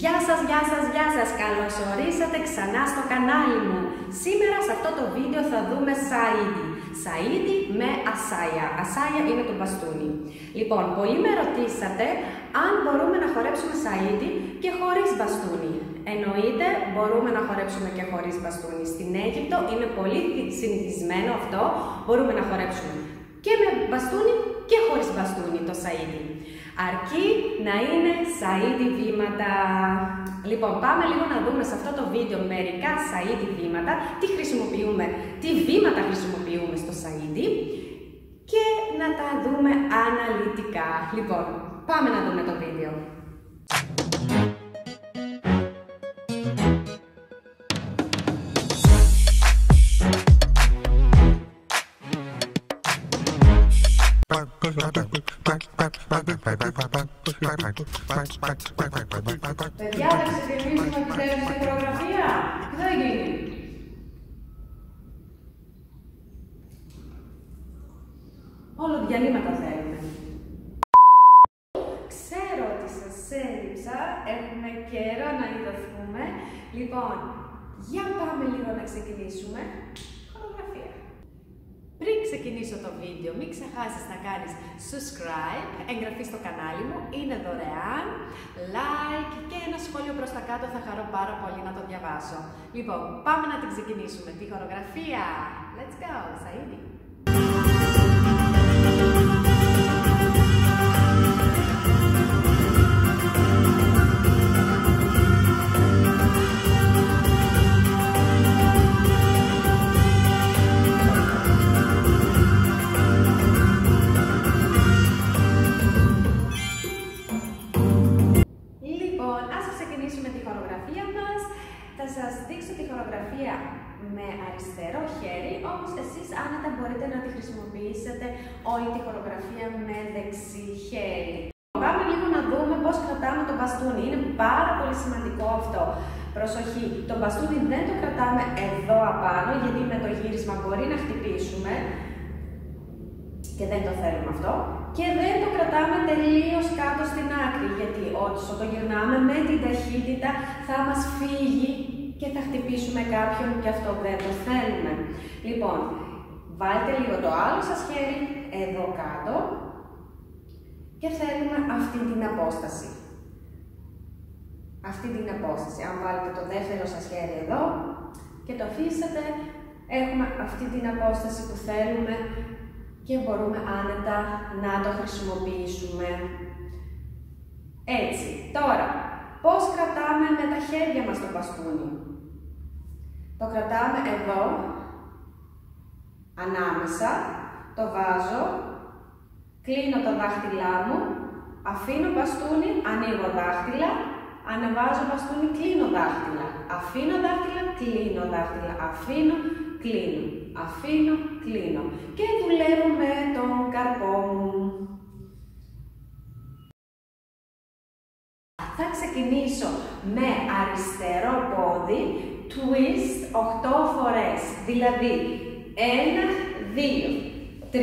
Γεια σας! Καλώς ορίσατε ξανά στο κανάλι μου. Σήμερα σε αυτό το βίντεο θα δούμε Saidi με Assaya. Assaya είναι το μπαστούνι. Λοιπόν, πολλοί με ρωτήσατε αν μπορούμε να χορέψουμε Saidi και χωρίς μπαστούνι. Εννοείται, μπορούμε να χορέψουμε και χωρίς μπαστούνι. Στην Αίγυπτο είναι πολύ συνηθισμένο αυτό. Μπορούμε να χορέψουμε και με μπαστούνι και χωρίς μπαστούνι το Saidi. Αρκεί να είναι Saidi βήματα. Λοιπόν, πάμε λίγο να δούμε σε αυτό το βίντεο μερικά Saidi βήματα, τι βήματα χρησιμοποιούμε στο Saidi και να τα δούμε αναλυτικά. Λοιπόν, πάμε να δούμε το βίντεο. Παιδιά, θα ξεκινήσουμε τη δεύτερη χορογραφία. Τι θα γίνει? Όλο διαλύματα θέλουμε. Ξέρω ότι σας έριψα. Έχουμε καιρό να ειδωθούμε. Λοιπόν, για πάμε λίγο να ξεκινήσουμε χορογραφία. Πριν ξεκινήσω το βίντεο, μην ξεχάσεις να κάνεις subscribe, εγγραφή στο κανάλι μου, είναι δωρεάν, like και ένα σχόλιο προς τα κάτω, θα χαρώ πάρα πολύ να το διαβάσω. Λοιπόν, πάμε να την ξεκινήσουμε, τη χορογραφία. Let's go, Saidi! Θα σας δείξω τη χορογραφία με αριστερό χέρι, όμως εσείς άνετα μπορείτε να τη χρησιμοποιήσετε όλη τη χορογραφία με δεξί χέρι. Πάμε λίγο να δούμε πώς κρατάμε το μπαστούνι. Είναι πάρα πολύ σημαντικό αυτό. Προσοχή, το μπαστούνι δεν το κρατάμε εδώ απάνω, γιατί με το γύρισμα μπορεί να χτυπήσουμε και δεν το θέλουμε αυτό. Και δεν το κρατάμε τελείως κάτω στην άκρη, γιατί όσο το γυρνάμε με την ταχύτητα θα μας φύγει και θα χτυπήσουμε κάποιον και αυτό δεν το θέλουμε. Λοιπόν, βάλτε λίγο το άλλο σας χέρι εδώ κάτω και θέλουμε αυτή την απόσταση. Αυτή την απόσταση. Αν βάλετε το δεύτερο σας χέρι εδώ και το αφήσετε, έχουμε αυτή την απόσταση που θέλουμε και μπορούμε άνετα να το χρησιμοποιήσουμε. Έτσι, τώρα, πώς κρατάμε με τα χέρια μας το μπαστούνι? Το κρατάμε εδώ, ανάμεσα, το βάζω, κλείνω τα δάχτυλά μου, αφήνω μπαστούνι, ανοίγω δάχτυλα, ανεβάζω μπαστούνι, κλείνω δάχτυλα, αφήνω δάχτυλα, κλείνω δάχτυλα, αφήνω, κλείνω, αφήνω, κλείνω και δουλεύω με τον καρπό μου. Θα ξεκινήσω με αριστερό πόδι, twist 8 φορές, δηλαδή 1, 2, 3, 4, 5, 6,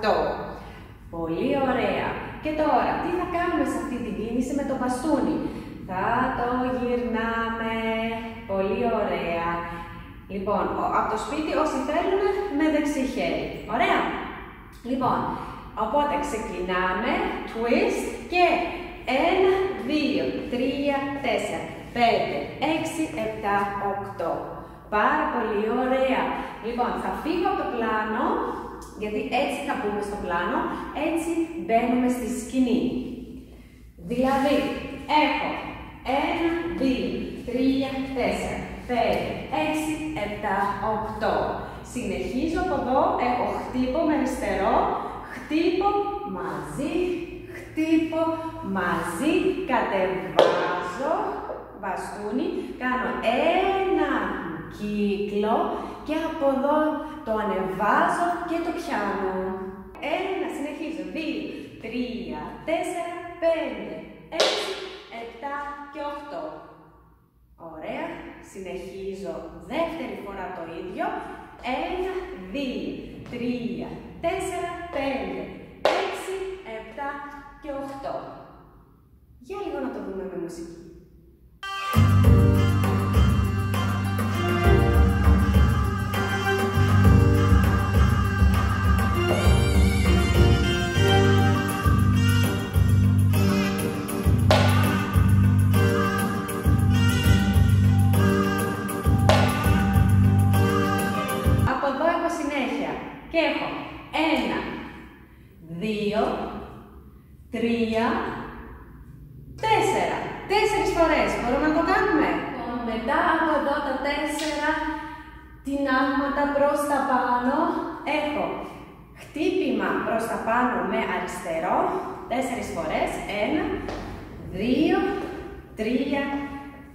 7, 8. Πολύ ωραία. Και τώρα, τι θα κάνουμε σε αυτή την κίνηση με το μπαστούνι? Θα το γυρνάμε. Πολύ ωραία. Λοιπόν, από το σπίτι όσοι θέλουν με δεξί χέρι. Ωραία. Λοιπόν, οπότε ξεκινάμε. Twist και 1, 2, 3, 4, 5, 6, 7, 8. Πάρα πολύ ωραία. Λοιπόν, θα φύγω από το πλάνο, γιατί έτσι θα μπούμε στο πλάνο, έτσι μπαίνουμε στη σκηνή. Δηλαδή, έχω 1, 2, 3, 4, 5, 6, 7, 8. Συνεχίζω από εδώ, έχω χτύπο με αριστερό, χτύπο μαζί, χτύπο μαζί, κατεβάζω μπαστούνι, κάνω ένα κύκλο και από εδώ το ανεβάζω και το πιάνω. 1, συνεχίζω, 2, 3, 4, 5, 6, 7 και 8. Ωραία, συνεχίζω δεύτερη φορά το ίδιο. 1, 2, 3, 4, 5, 6, 7, και 8. Για λίγο να το δούμε με μουσική. Και έχω 1, 2, 3, 4. 4 φορές. Μπορούμε να το κάνουμε. Μετά από εδώ τα 4 τινάγματα προς τα πάνω. Έχω χτύπημα προς τα πάνω με αριστερό. 4 φορές. 1, 2, 3,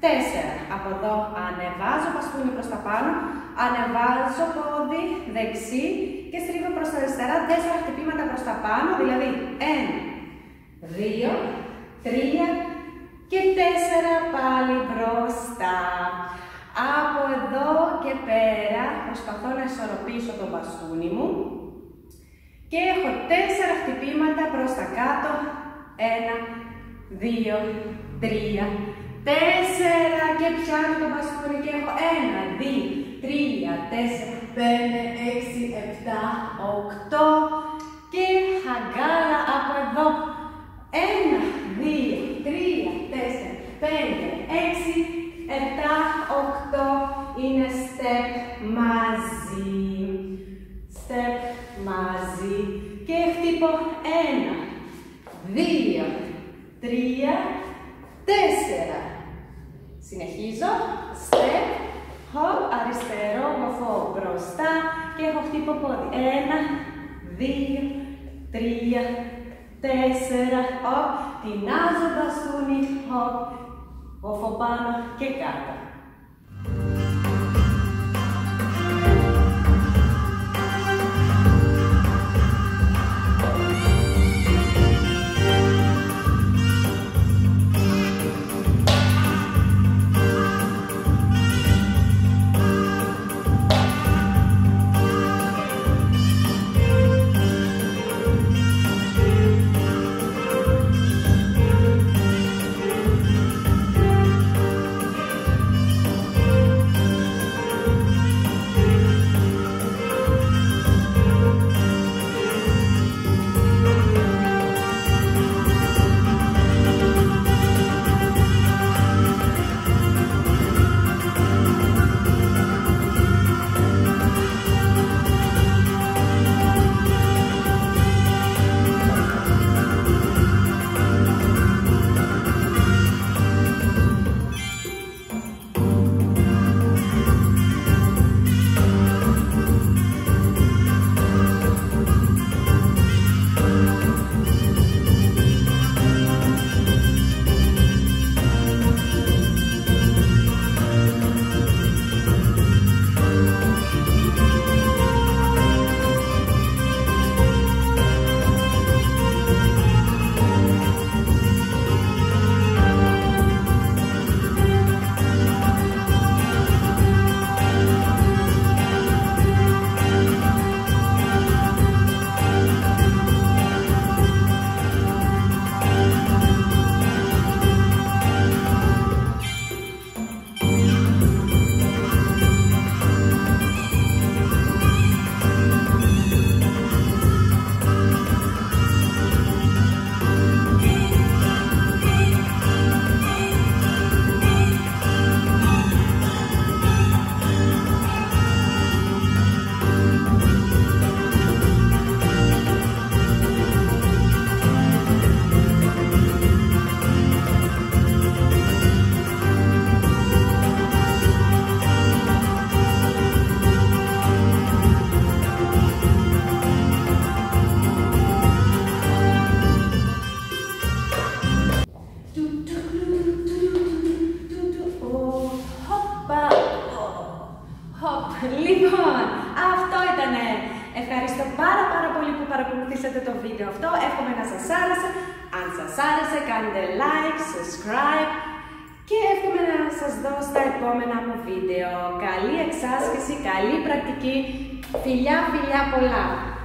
4. Από εδώ ανεβάζω παστούνι προς τα πάνω. Ανεβάζω πόδι δεξί και στρίβω προς τα αριστερά 4 χτυπήματα προς τα πάνω, δηλαδή 1, 2, 3 και 4 πάλι μπροστά. Από εδώ και πέρα προσπαθώ να ισορροπήσω το μπαστούνι μου και έχω 4 χτυπήματα προς τα κάτω, 1, 2, 3, 4 και πιάνω το μπαστούνι και έχω 1, 2, 3, 4, 5, 6, 7, 8 και χαγκάλα από εδώ. 1, 2, 3, 4, 5, 6, 7, 8 είναι step μαζί. Step μαζί και χτύπω 1, 2, 3, 4. Συνεχίζω. Step, hop, αριστερό μοφό μπροστά και έχω χτύπω πόδι. 1, 2, 3, 4, hop, τινάζω μπαστούνι, hop, μοφό πάνω και κάτω. Λοιπόν, αυτό ήτανε. Ευχαριστώ πάρα πολύ που παρακολουθήσατε το βίντεο αυτό. Εύχομαι να σας άρεσε. Αν σας άρεσε, κάντε like, subscribe και εύχομαι να σας δω στα επόμενα μου βίντεο. Καλή εξάσκηση, καλή πρακτική. Φιλιά πολλά.